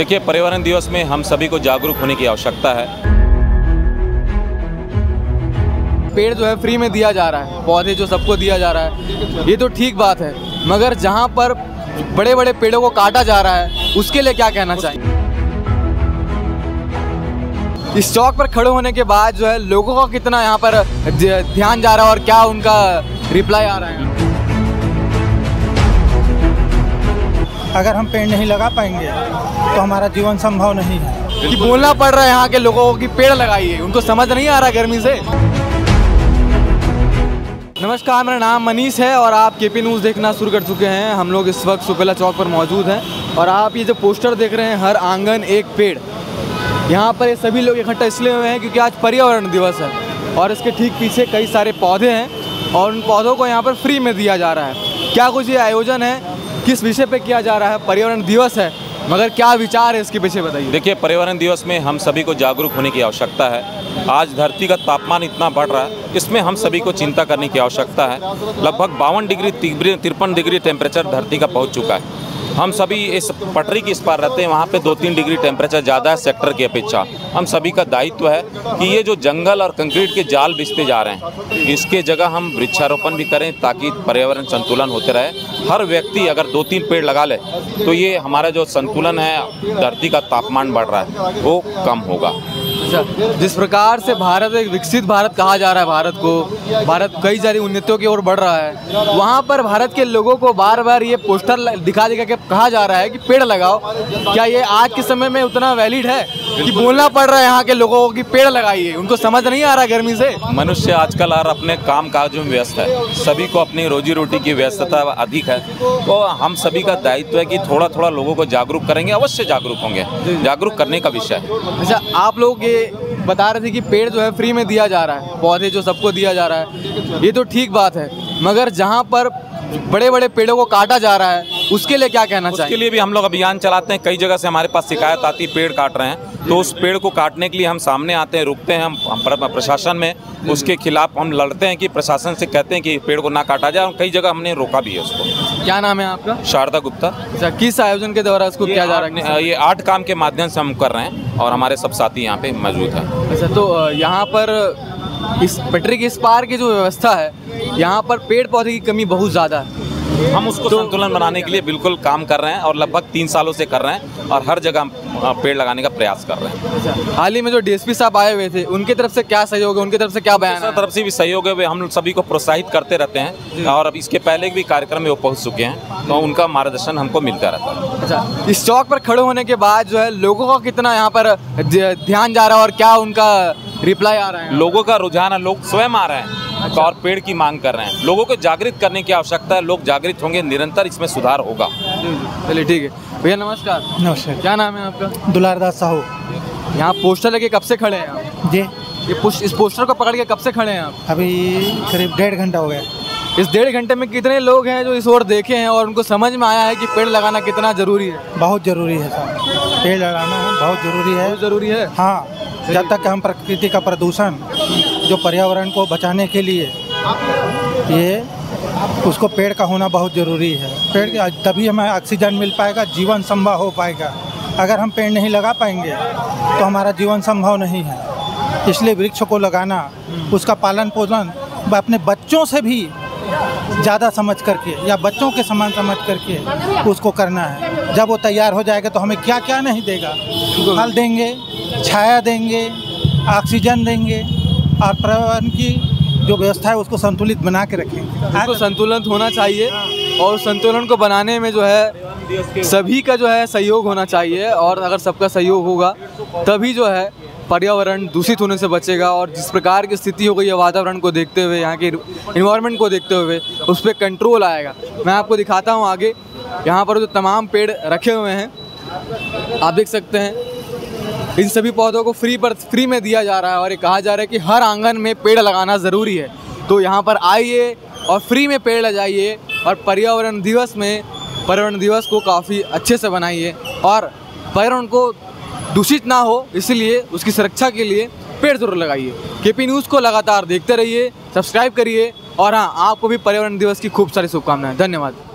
देखिए, पर्यावरण दिवस में हम सभी को जागरूक होने की आवश्यकता है। पेड़ जो है फ्री में दिया जा रहा है, पौधे जो सबको दिया जा रहा है, ये तो ठीक बात है, मगर जहाँ पर बड़े बड़े पेड़ों को काटा जा रहा है उसके लिए क्या कहना चाहिए? इस चौक पर खड़े होने के बाद जो है लोगों का कितना यहाँ पर ध्यान जा रहा है और क्या उनका रिप्लाई आ रहा है? अगर हम पेड़ नहीं लगा पाएंगे तो हमारा जीवन संभव नहीं है। कि बोलना पड़ रहा है यहाँ के लोगों को कि पेड़ लगाइए, उनको समझ नहीं आ रहा गर्मी से। नमस्कार, मेरा नाम मनीष है और आप केपी न्यूज़ देखना शुरू कर चुके हैं। हम लोग इस वक्त सुपेला चौक पर मौजूद हैं और आप ये जो पोस्टर देख रहे हैं, हर आंगन एक पेड़, यहाँ पर ये सभी लोग इकट्ठा इसलिए हुए हैं क्योंकि आज पर्यावरण दिवस है और इसके ठीक पीछे कई सारे पौधे हैं और उन पौधों को यहाँ पर फ्री में दिया जा रहा है। क्या कुछ ये आयोजन है, किस विषय पर किया जा रहा है? पर्यावरण दिवस है, मगर क्या विचार है इसके पीछे, बताइए। देखिए, पर्यावरण दिवस में हम सभी को जागरूक होने की आवश्यकता है। आज धरती का तापमान इतना बढ़ रहा है, इसमें हम सभी को चिंता करने की आवश्यकता है। लगभग 52 डिग्री 53 डिग्री टेम्परेचर धरती का पहुंच चुका है। हम सभी इस पटरी के इस पार रहते हैं, वहाँ पे 2-3 डिग्री टेम्परेचर ज़्यादा है सेक्टर की अपेक्षा। हम सभी का दायित्व है कि ये जो जंगल और कंक्रीट के जाल बिछते जा रहे हैं, इसके जगह हम वृक्षारोपण भी करें ताकि पर्यावरण संतुलन होते रहे। हर व्यक्ति अगर 2-3 पेड़ लगा ले तो ये हमारा जो संतुलन है, धरती का तापमान बढ़ रहा है, वो कम होगा। जिस प्रकार से भारत एक विकसित भारत कहा जा रहा है, भारत को, भारत कई सारी उन्नतियों की ओर बढ़ रहा है, वहाँ पर भारत के लोगों को बार बार ये पोस्टर दिखा दिखा के कहा जा रहा है कि पेड़ लगाओ। क्या ये आज के समय में उतना वैलिड है कि बोलना पड़ रहा है यहाँ के लोगों को कि पेड़ लगाइए, उनको समझ नहीं आ रहा गर्मी से? मनुष्य आजकल हर अपने काम काज में व्यस्त है, सभी को अपनी रोजी रोटी की व्यस्तता अधिक है, तो हम सभी का दायित्व है कि थोड़ा थोड़ा लोगों को जागरूक करेंगे, अवश्य जागरूक होंगे, जागरूक करने का विषय है। अच्छा, आप लोग ये बता रहे थे कि पेड़ जो है फ्री में दिया जा रहा है, पौधे जो सबको दिया जा रहा है, ये तो ठीक बात है, मगर जहाँ पर बड़े बड़े पेड़ों को काटा जा रहा है उसके लिए क्या कहना चाहिए? उसके लिए भी हम लोग अभियान चलाते हैं। कई जगह से हमारे पास शिकायत आती है पेड़ काट रहे हैं, तो उस पेड़ को काटने के लिए हम सामने आते हैं, रुकते हैं हम प्रशासन में, उसके खिलाफ हम लड़ते हैं कि प्रशासन से कहते हैं कि पेड़ को ना काटा जाए, और कई जगह हमने रोका भी है उसको। क्या नाम है आपका? शारदा गुप्ता। किस आयोजन के द्वारा इसको किया जा रहा है? ये 8 काम के माध्यम से हम कर रहे हैं और हमारे सब साथी यहाँ पे मौजूद हैं। अच्छा, तो यहाँ पर इस पटरी के इस पार की जो व्यवस्था है, यहाँ पर पेड़ पौधे की कमी बहुत ज़्यादा है, हम उसको संतुलन बनाने के लिए बिल्कुल काम कर रहे हैं और लगभग 3 सालों से कर रहे हैं और हर जगह पेड़ लगाने का प्रयास कर रहे हैं। हाल ही में जो डीएसपी साहब आए हुए थे, उनके तरफ से क्या सहयोग है, उनके तरफ से क्या बयान है? तरफ से भी सहयोग है, वे हम सभी को प्रोत्साहित करते रहते हैं और अब इसके पहले भी कार्यक्रम में वो पहुँच चुके हैं, तो उनका मार्गदर्शन हमको मिलता रहता है। अच्छा, इस चौक पर खड़े होने के बाद जो है लोगों का कितना यहाँ पर ध्यान जा रहा है और क्या उनका रिप्लाई आ रहा है? लोगों का रुझान है, लोग स्वयं आ रहे हैं। अच्छा। और पेड़ की मांग कर रहे हैं, लोगों को जागृत करने की आवश्यकता है, लोग जागृत होंगे, निरंतर इसमें सुधार होगा। चलिए ठीक है। भैया नमस्कार। नमस्कार। क्या नाम है आपका? दुलारदास साहू। यहाँ पोस्टर लेके कब से खड़े हैं आप? जी, इस पोस्टर को पकड़ के कब से खड़े हैं आप? अभी करीब 1.5 घंटा हो गया। इस 1.5 घंटे में कितने लोग हैं जो इस ओर देखे हैं और उनको समझ में आया है कि पेड़ लगाना कितना जरूरी है? बहुत जरूरी है साहब, पेड़ लगाना बहुत जरूरी है। जरूरी है हाँ, जब तक हम प्रकृति का प्रदूषण, जो पर्यावरण को बचाने के लिए ये उसको पेड़ का होना बहुत ज़रूरी है। पेड़ तभी हमें ऑक्सीजन मिल पाएगा, जीवन संभव हो पाएगा। अगर हम पेड़ नहीं लगा पाएंगे तो हमारा जीवन संभव नहीं है। इसलिए वृक्ष को लगाना, उसका पालन पोषण अपने बच्चों से भी ज़्यादा समझ करके या बच्चों के समान समझ करके उसको करना है। जब वो तैयार हो जाएगा तो हमें क्या क्या नहीं देगा, फल देंगे, छाया देंगे, ऑक्सीजन देंगे और पर्यावरण की जो व्यवस्था है उसको संतुलित बना के रखेंगे। उसको संतुलित होना चाहिए और संतुलन को बनाने में जो है सभी का जो है सहयोग होना चाहिए, और अगर सबका सहयोग होगा तभी जो है पर्यावरण दूषित होने से बचेगा। और जिस प्रकार की स्थिति हो गई है वातावरण को देखते हुए, यहाँ के इन्वायरमेंट को देखते हुए, उस पर कंट्रोल आएगा। मैं आपको दिखाता हूँ आगे, यहाँ पर जो तमाम पेड़ रखे हुए हैं आप देख सकते हैं, इन सभी पौधों को फ्री में दिया जा रहा है और ये कहा जा रहा है कि हर आंगन में पेड़ लगाना ज़रूरी है। तो यहाँ पर आइए और फ्री में पेड़ लगाइए और पर्यावरण दिवस में, पर्यावरण दिवस को काफ़ी अच्छे से बनाइए और पर्यावरण को दूषित ना हो, इसलिए उसकी सुरक्षा के लिए पेड़ ज़रूर लगाइए। केपी न्यूज़ को लगातार देखते रहिए, सब्सक्राइब करिए और हाँ, आपको भी पर्यावरण दिवस की खूब सारी शुभकामनाएं। धन्यवाद।